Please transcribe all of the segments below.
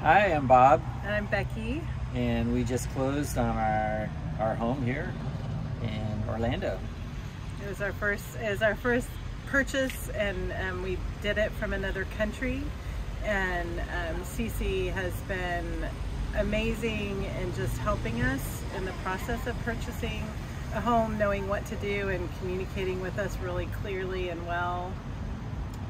Hi, I'm Bob. And I'm Becky. And we just closed on our home here in Orlando. It was our first purchase, and we did it from another country. And Cece has been amazing in just helping us in the process of purchasing a home, knowing what to do and communicating with us really clearly and well.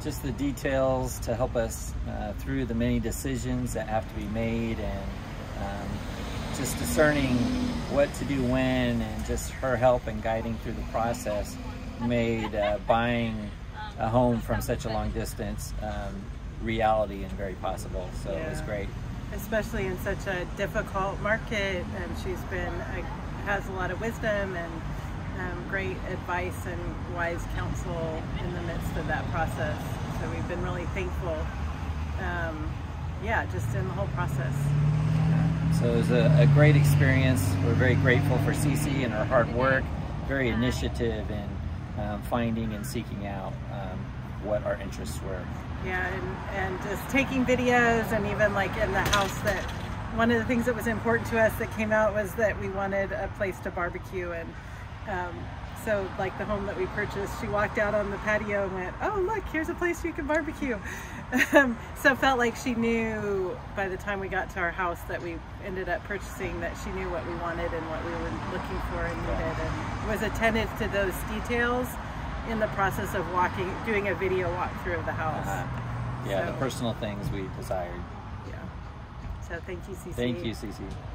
Just the details to help us through the many decisions that have to be made, and just discerning what to do when, and just her help and guiding through the process made buying a home from such a long distance reality and very possible. So yeah. It was great. Especially in such a difficult market, and she's been, has a lot of wisdom and great advice and wise counsel in the midst of that process. So we've been really thankful, yeah, just in the whole process. So it was a great experience. We're very grateful for Cece and her hard work, very initiative in finding and seeking out what our interests were. Yeah, and just taking videos, and even like in the house, that one of the things that was important to us that came out was that we wanted a place to barbecue. And so like the home that we purchased, she walked out on the patio and went, "Oh, look, here's a place you can barbecue." So felt like she knew by the time we got to our house that we ended up purchasing, that she knew what we wanted and what we were looking for and needed, and was attentive to those details in the process of walking, doing a video walkthrough of the house. Yeah, so, the personal things we desired. Yeah. So thank you, Cece. Thank you, Cece.